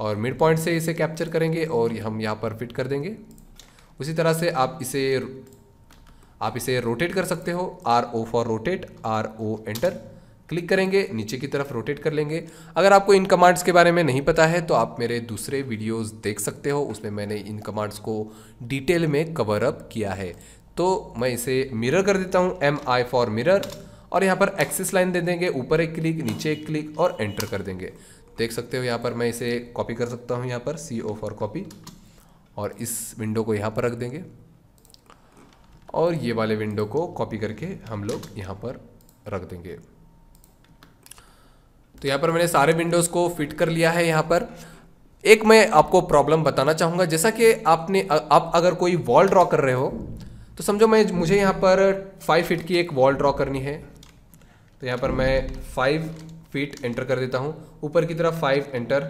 और मिड पॉइंट से इसे कैप्चर करेंगे और हम यहाँ पर फिट कर देंगे। उसी तरह से आप इसे आप इसे रोटेट कर सकते हो, R O for rotate, R O enter, click करेंगे, नीचे की तरफ रोटेट कर लेंगे। अगर आपको इन कमांड्स के बारे में नहीं पता है तो आप मेरे दूसरे वीडियोस देख सकते हो, उसमें मैंने इन कमांड्स को डिटेल में कवर अप किया है। तो मैं इसे मिरर कर देता हूँ, एम आई फॉर मिरर, और यहाँ पर एक्सिस लाइन दे देंगे, ऊपर एक क्लिक, नीचे एक क्लिक, और एंटर कर देंगे। देख सकते हो यहाँ पर मैं इसे कॉपी कर सकता हूँ, यहाँ पर सी ओ फॉर कॉपी, और इस विंडो को यहाँ पर रख देंगे, और ये वाले विंडो को कॉपी करके हम लोग यहाँ पर रख देंगे। तो यहाँ पर मैंने सारे विंडोज़ को फिट कर लिया है। यहाँ पर एक मैं आपको प्रॉब्लम बताना चाहूँगा, जैसा कि आपने आप अगर कोई वॉल ड्रॉ कर रहे हो तो समझो मैं मुझे यहाँ पर फाइव फीट की एक वॉल ड्रॉ करनी है। तो यहाँ पर मैं फाइव फीट एंटर कर देता हूँ, ऊपर की तरफ फाइव एंटर,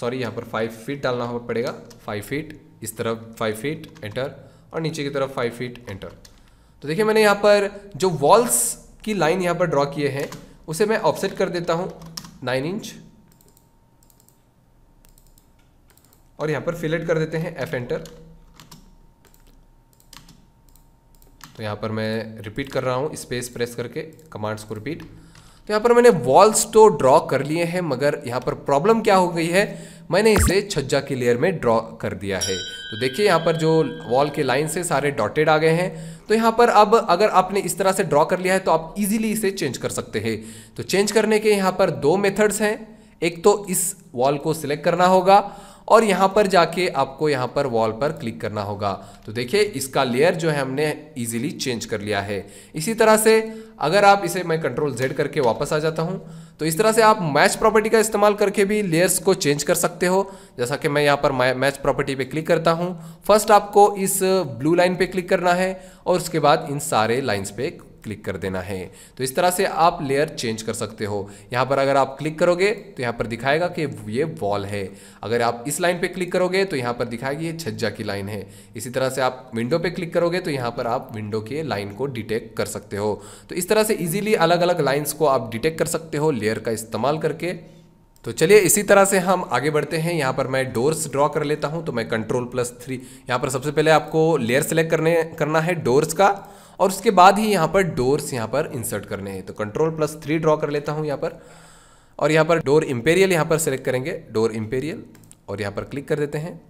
सॉरी यहाँ पर फाइव फीट डालना पड़ेगा, फाइव फीट, इस तरफ फाइव फीट एंटर, और नीचे की तरफ फाइव फीट एंटर। तो देखिए मैंने यहाँ पर जो वॉल्स की लाइन यहाँ पर ड्रॉ किए हैं उसे मैं ऑफसेट कर देता हूँ नाइन इंच और यहाँ पर फिलेट कर देते हैं एफ एंटर। तो यहाँ पर मैं रिपीट कर रहा हूँ स्पेस प्रेस करके कमांड्स को रिपीट। तो यहाँ पर मैंने वॉल्स तो ड्रॉ कर लिए हैं मगर यहाँ पर प्रॉब्लम क्या हो गई है, मैंने इसे छज्जा की लेयर में ड्रॉ कर दिया है। तो देखिए यहाँ पर जो वॉल के लाइन से सारे डॉटेड आ गए हैं। तो यहाँ पर अब अगर आपने इस तरह से ड्रॉ कर लिया है तो आप इजीली इसे चेंज कर सकते हैं। तो चेंज करने के यहाँ पर दो मेथड्स हैं, एक तो इस वॉल को सिलेक्ट करना होगा और यहाँ पर जाके आपको यहाँ पर वॉल पर क्लिक करना होगा। तो देखिए इसका लेयर जो है हमने इजीली चेंज कर लिया है। इसी तरह से अगर आप इसे मैं कंट्रोल जेड करके वापस आ जाता हूँ तो इस तरह से आप मैच प्रॉपर्टी का इस्तेमाल करके भी लेयर्स को चेंज कर सकते हो। जैसा कि मैं यहाँ पर मैच प्रॉपर्टी पे क्लिक करता हूँ, फर्स्ट आपको इस ब्लू लाइन पे क्लिक करना है और उसके बाद इन सारे लाइन्स पे क्लिक कर देना है। तो इस तरह से आप लेयर चेंज कर सकते हो। यहाँ पर अगर आप क्लिक करोगे तो यहाँ पर दिखाएगा कि ये वॉल है, अगर आप इस लाइन पे क्लिक करोगे तो यहाँ पर दिखाएगा ये छज्जा की लाइन है। इसी तरह से आप विंडो पे क्लिक करोगे तो यहाँ पर आप विंडो के लाइन को डिटेक्ट कर सकते हो। तो इस तरह से इजीली अलग अलग लाइन्स को आप डिटेक्ट कर सकते हो लेयर का इस्तेमाल करके। तो चलिए इसी तरह से हम आगे बढ़ते हैं। यहाँ पर मैं डोर्स ड्रॉ कर लेता हूँ। तो मैं कंट्रोल प्लस थ्री, यहाँ पर सबसे पहले आपको लेयर सेलेक्ट करने करना है डोर्स का और उसके बाद ही यहाँ पर डोर्स यहाँ पर इंसर्ट करने हैं। तो कंट्रोल प्लस थ्री ड्रॉ कर लेता हूँ यहाँ पर और यहाँ पर डोर इंपेरियल यहाँ पर सेलेक्ट करेंगे डोर इंपेरियल और यहाँ पर क्लिक कर देते हैं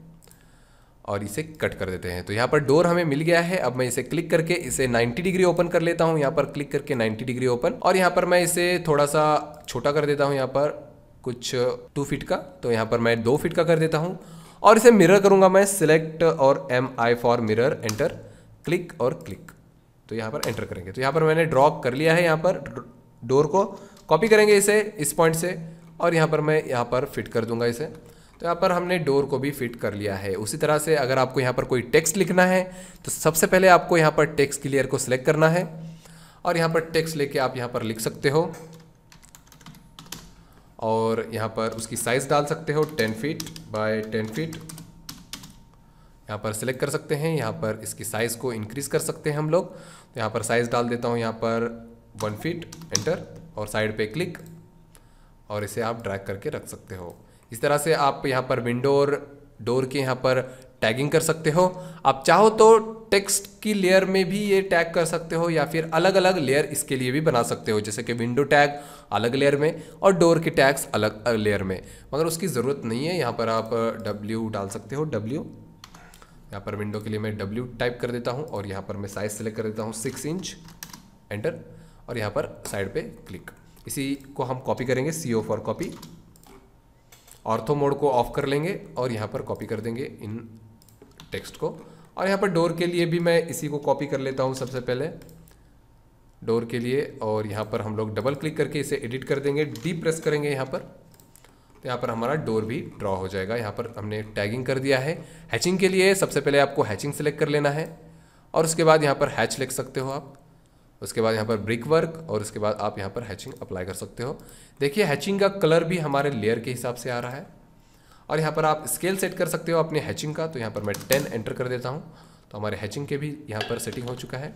और इसे कट कर देते हैं। तो यहाँ पर डोर हमें मिल गया है। अब मैं इसे क्लिक करके इसे नब्बे डिग्री ओपन कर लेता हूँ। यहाँ पर क्लिक करके नब्बे डिग्री ओपन और यहाँ पर मैं इसे थोड़ा सा छोटा कर देता हूँ, यहाँ पर कुछ टू फीट का। तो यहाँ पर मैं दो फीट का कर देता हूँ और इसे मिरर करूँगा मैं, सिलेक्ट और M I for mirror enter click और क्लिक। तो यहाँ पर एंटर करेंगे तो यहाँ पर मैंने ड्रॉ कर लिया है। यहाँ पर डोर को कॉपी करेंगे इसे इस पॉइंट से और यहाँ पर मैं यहाँ पर फिट कर दूंगा इसे। तो यहाँ पर हमने डोर को भी फिट कर लिया है। उसी तरह से अगर आपको यहाँ पर कोई टेक्स्ट लिखना है तो सबसे पहले आपको यहाँ पर टेक्स्ट की लेयर को सिलेक्ट करना है और यहाँ पर टेक्स्ट लेके आप यहाँ पर लिख सकते हो और यहाँ पर उसकी साइज़ डाल सकते हो ten feet by ten feet यहाँ पर सिलेक्ट कर सकते हैं। यहाँ पर इसकी साइज़ को इंक्रीज़ कर सकते हैं हम लोग। तो यहाँ पर साइज़ डाल देता हूँ यहाँ पर वन फीट एंटर और साइड पे क्लिक और इसे आप ड्रैग करके रख सकते हो। इस तरह से आप यहाँ पर विंडो और डोर के यहाँ पर टैगिंग कर सकते हो। आप चाहो तो टेक्स्ट की लेयर में भी ये टैग कर सकते हो या फिर अलग अलग लेयर इसके लिए भी बना सकते हो, जैसे कि विंडो टैग अलग लेयर में और डोर के टैग्स अलग लेयर में, मगर उसकी ज़रूरत नहीं है। यहाँ पर आप डब्ल्यू डाल सकते हो डब्ल्यू। यहाँ पर विंडो के लिए मैं डब्ल्यू टाइप कर देता हूँ और यहाँ पर मैं साइज़ सेलेक्ट कर देता हूँ सिक्स इंच एंटर और यहाँ पर साइड पे क्लिक। इसी को हम कॉपी करेंगे C O for copy, ortho mode को ऑफ कर लेंगे और यहाँ पर कॉपी कर देंगे इन टेक्स्ट को। और यहाँ पर डोर के लिए भी मैं इसी को कॉपी कर लेता हूँ सबसे पहले डोर के लिए और यहाँ पर हम लोग डबल क्लिक करके इसे एडिट कर देंगे, डी प्रेस करेंगे यहाँ पर। तो यहाँ पर हमारा डोर भी ड्रॉ हो जाएगा। यहाँ पर हमने टैगिंग कर दिया है। हैचिंग के लिए सबसे पहले आपको हैचिंग सेलेक्ट कर लेना है और उसके बाद यहाँ पर हैच लिख सकते हो आप, उसके बाद यहाँ पर ब्रिक वर्क और उसके बाद आप यहाँ पर हैचिंग अप्लाई कर सकते हो। देखिए हैचिंग का कलर भी हमारे लेयर के हिसाब से आ रहा है और यहाँ पर आप स्केल सेट कर सकते हो अपने हैचिंग का। तो यहाँ पर मैं टेन एंटर कर देता हूँ तो हमारे हैचिंग के भी यहाँ पर सेटिंग हो चुका है।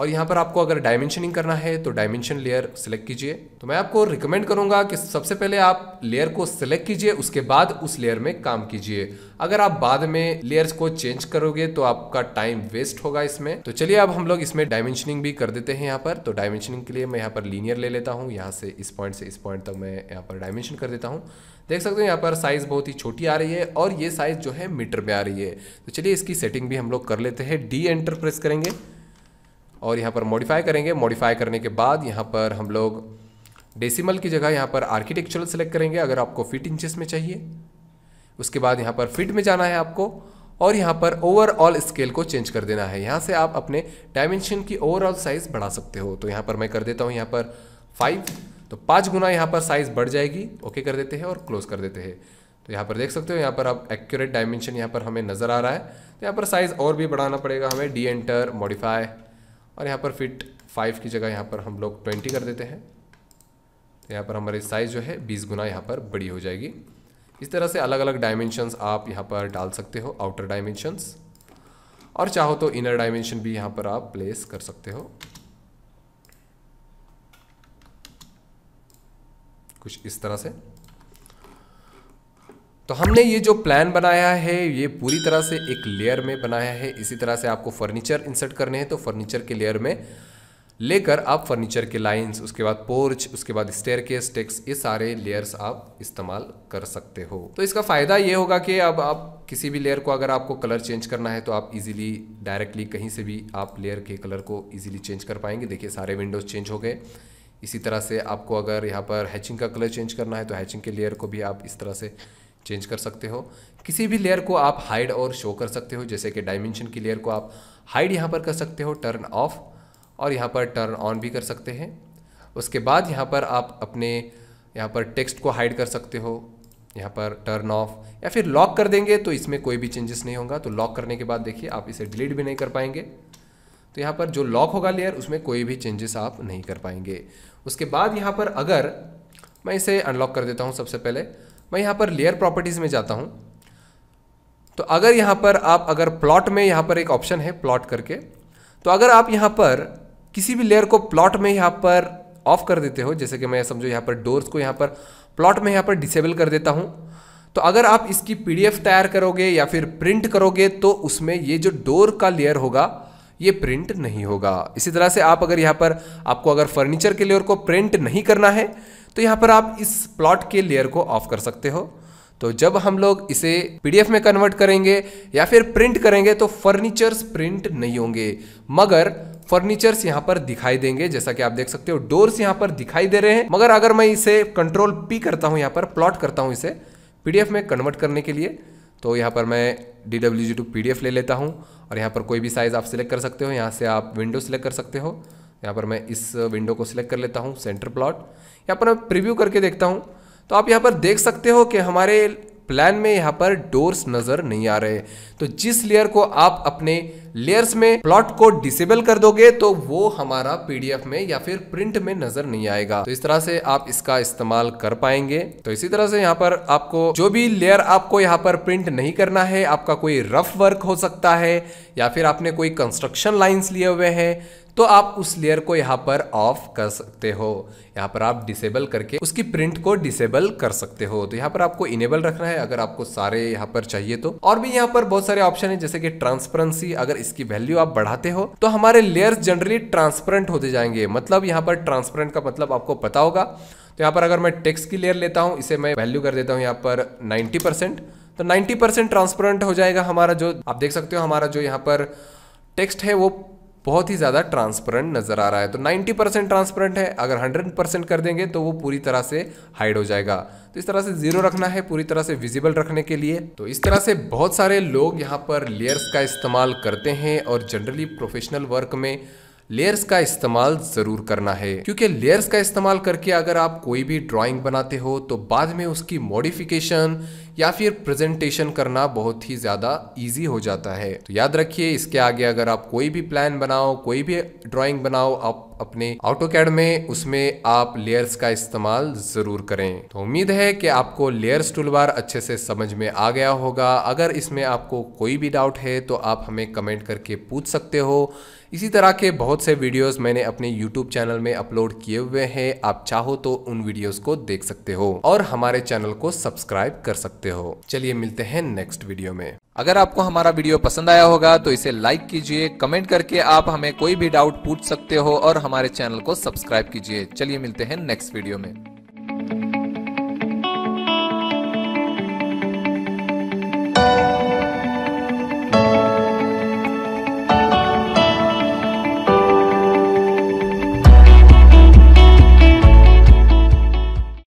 और यहाँ पर आपको अगर डायमेंशनिंग करना है तो डायमेंशन लेयर सेलेक्ट कीजिए। तो मैं आपको रिकमेंड करूँगा कि सबसे पहले आप लेयर को सिलेक्ट कीजिए, उसके बाद उस लेयर में काम कीजिए। अगर आप बाद में लेयर्स को चेंज करोगे तो आपका टाइम वेस्ट होगा इसमें। तो चलिए अब हम लोग इसमें डायमेंशनिंग भी कर देते हैं यहाँ पर। तो डायमेंशनिंग के लिए मैं यहाँ पर लीनियर ले लेता हूँ, यहाँ से इस पॉइंट से इस पॉइंट तक मैं यहाँ पर डायमेंशन कर देता हूँ। देख सकते हो यहाँ पर साइज़ बहुत ही छोटी आ रही है और ये साइज़ जो है मीटर में आ रही है। तो चलिए इसकी सेटिंग भी हम लोग कर लेते हैं, डी एंटर प्रेस करेंगे और यहाँ पर मॉडिफाई करेंगे। मॉडिफाई करने के बाद यहाँ पर हम लोग डेसिमल की जगह यहाँ पर आर्किटेक्चरल सेलेक्ट करेंगे अगर आपको फीट इंचेस में चाहिए। उसके बाद यहाँ पर फीट में जाना है आपको और यहाँ पर ओवरऑल स्केल को चेंज कर देना है। यहाँ से आप अपने डायमेंशन की ओवरऑल साइज़ बढ़ा सकते हो। तो यहाँ पर मैं कर देता हूँ यहाँ पर फाइव, तो पाँच गुना यहाँ पर साइज़ बढ़ जाएगी। ओके कर देते हैं और क्लोज कर देते हैं। तो यहाँ पर देख सकते हो यहाँ पर आप एक्यूरेट डायमेंशन यहाँ पर हमें नज़र आ रहा है। तो यहाँ पर साइज़ और भी बढ़ाना पड़ेगा हमें, डी एंटर मॉडिफाई और यहाँ पर फिट फाइव की जगह यहाँ पर हम लोग ट्वेंटी कर देते हैं। तो यहाँ पर हमारी साइज़ जो है बीस गुना यहाँ पर बड़ी हो जाएगी। इस तरह से अलग अलग डायमेंशंस आप यहाँ पर डाल सकते हो, आउटर डायमेंशंस, और चाहो तो इनर डायमेंशन भी यहाँ पर आप प्लेस कर सकते हो, कुछ इस तरह से। तो हमने ये जो प्लान बनाया है ये पूरी तरह से एक लेयर में बनाया है। इसी तरह से आपको फर्नीचर इंसर्ट करने हैं तो फर्नीचर के लेयर में लेकर आप फर्नीचर के लाइंस, उसके बाद पोर्च, उसके बाद स्टेयरकेस, डेस्क, ये सारे लेयर्स आप इस्तेमाल कर सकते हो। तो इसका फ़ायदा ये होगा कि अब आप किसी भी लेयर को अगर आपको कलर चेंज करना है तो आप इजीली डायरेक्टली कहीं से भी आप लेयर के कलर को इजीली चेंज कर पाएंगे। देखिए सारे विंडोज़ चेंज हो गए। इसी तरह से आपको अगर यहाँ पर हैचिंग का कलर चेंज करना है तो हैचिंग के लेयर को भी आप इस तरह से चेंज कर सकते हो। किसी भी लेयर को आप हाइड और शो कर सकते हो, जैसे कि डायमेंशन की लेयर को आप हाइड यहाँ पर कर सकते हो, टर्न ऑफ, और यहाँ पर टर्न ऑन भी कर सकते हैं। उसके बाद यहाँ पर आप अपने यहाँ पर टेक्स्ट को हाइड कर सकते हो, यहाँ पर टर्न ऑफ, या फिर लॉक कर देंगे तो इसमें कोई भी चेंजेस नहीं होगा। तो लॉक करने के बाद देखिए आप इसे डिलीट भी नहीं कर पाएंगे, तो यहाँ पर जो लॉक होगा लेयर उसमें कोई भी चेंजेस आप नहीं कर पाएंगे। उसके बाद यहाँ पर अगर मैं इसे अनलॉक कर देता हूँ, सबसे पहले मैं यहाँ पर लेयर प्रॉपर्टीज़ में जाता हूँ, तो अगर यहाँ पर आप अगर प्लॉट में यहाँ पर एक ऑप्शन है प्लॉट करके, तो अगर आप यहाँ पर किसी भी लेयर को प्लॉट में यहाँ पर ऑफ कर देते हो, जैसे कि मैं समझो यहाँ पर डोर्स को यहाँ पर प्लॉट में यहाँ पर डिसेबल कर देता हूँ, तो अगर आप इसकी पीडीएफ तैयार करोगे या फिर प्रिंट करोगे तो उसमें ये जो डोर का लेयर होगा ये प्रिंट नहीं होगा। इसी तरह से आप अगर यहाँ पर आपको अगर फर्नीचर के लेयर को प्रिंट नहीं करना है तो यहाँ पर आप इस प्लॉट के लेयर को ऑफ कर सकते हो। तो जब हम लोग इसे पीडीएफ में कन्वर्ट करेंगे या फिर प्रिंट करेंगे तो फर्नीचर्स प्रिंट नहीं होंगे, मगर फर्नीचर्स यहाँ पर दिखाई देंगे। जैसा कि आप देख सकते हो डोर्स यहाँ पर दिखाई दे रहे हैं, मगर अगर मैं इसे कंट्रोल पी करता हूँ, यहाँ पर प्लॉट करता हूँ इसे पीडीएफ में कन्वर्ट करने के लिए, तो यहाँ पर मैं D W G to PDF ले लेता हूँ और यहाँ पर कोई भी साइज़ आप सिलेक्ट कर सकते हो। यहाँ से आप विंडो सिलेक्ट कर सकते हो, यहाँ पर मैं इस विंडो को सिलेक्ट कर लेता हूँ, सेंटर प्लॉट, यहाँ पर मैं प्रीव्यू करके देखता हूँ, तो आप यहाँ पर देख सकते हो कि हमारे प्लान में यहाँ पर डोर्स नज़र नहीं आ रहे। तो जिस लेयर को आप अपने लेयर्स में प्लॉट को डिसेबल कर दोगे तो वो हमारा पीडीएफ में या फिर प्रिंट में नज़र नहीं आएगा। तो इस तरह से आप इसका इस्तेमाल कर पाएंगे। तो इसी तरह से यहाँ पर आपको जो भी लेयर आपको यहाँ पर प्रिंट नहीं करना है, आपका कोई रफ वर्क हो सकता है या फिर आपने कोई कंस्ट्रक्शन लाइन्स लिए हुए हैं, तो आप उस लेयर को यहाँ पर ऑफ कर सकते हो। यहाँ पर आप डिसेबल करके उसकी प्रिंट को डिसेबल कर सकते हो। तो यहाँ पर आपको इनेबल रखना है अगर आपको सारे यहाँ पर चाहिए तो। और भी यहाँ पर बहुत सारे ऑप्शन है, जैसे कि ट्रांसपेरेंसी, अगर इसकी वैल्यू आप बढ़ाते हो तो हमारे लेयर्स जनरली ट्रांसपेरेंट होते जाएंगे। मतलब यहाँ पर ट्रांसपेरेंट का मतलब आपको पता होगा। तो यहाँ पर अगर मैं टेक्स्ट की लेयर लेता हूँ, इसे मैं वैल्यू कर देता हूँ यहाँ पर नाइन्टी परसेंट, तो नाइन्टी परसेंट ट्रांसपेरेंट हो जाएगा हमारा। जो आप देख सकते हो हमारा जो यहाँ पर टेक्स्ट है वो बहुत ही ज़्यादा ट्रांसपेरेंट नज़र आ रहा है। तो नाइन्टी परसेंट ट्रांसपेरेंट है, अगर हंड्रेड परसेंट कर देंगे तो वो पूरी तरह से हाइड हो जाएगा। तो इस तरह से जीरो रखना है पूरी तरह से विजिबल रखने के लिए। तो इस तरह से बहुत सारे लोग यहाँ पर लेयर्स का इस्तेमाल करते हैं, और जनरली प्रोफेशनल वर्क में लेयर्स का इस्तेमाल ज़रूर करना है, क्योंकि लेयर्स का इस्तेमाल करके अगर आप कोई भी ड्राइंग बनाते हो तो बाद में उसकी मॉडिफिकेशन या फिर प्रेजेंटेशन करना बहुत ही ज़्यादा इजी हो जाता है। तो याद रखिए, इसके आगे अगर आप कोई भी प्लान बनाओ, कोई भी ड्राइंग बनाओ आप अपने ऑटोकैड में, उसमें आप लेयर्स का इस्तेमाल ज़रूर करें। तो उम्मीद है कि आपको लेयर्स टूलबार अच्छे से समझ में आ गया होगा। अगर इसमें आपको कोई भी डाउट है तो आप हमें कमेंट करके पूछ सकते हो। इसी तरह के बहुत से वीडियोस मैंने अपने YouTube चैनल में अपलोड किए हुए हैं, आप चाहो तो उन वीडियोस को देख सकते हो और हमारे चैनल को सब्सक्राइब कर सकते हो। चलिए मिलते हैं नेक्स्ट वीडियो में। अगर आपको हमारा वीडियो पसंद आया होगा तो इसे लाइक कीजिए, कमेंट करके आप हमें कोई भी डाउट पूछ सकते हो और हमारे चैनल को सब्सक्राइब कीजिए। चलिए मिलते हैं नेक्स्ट वीडियो में।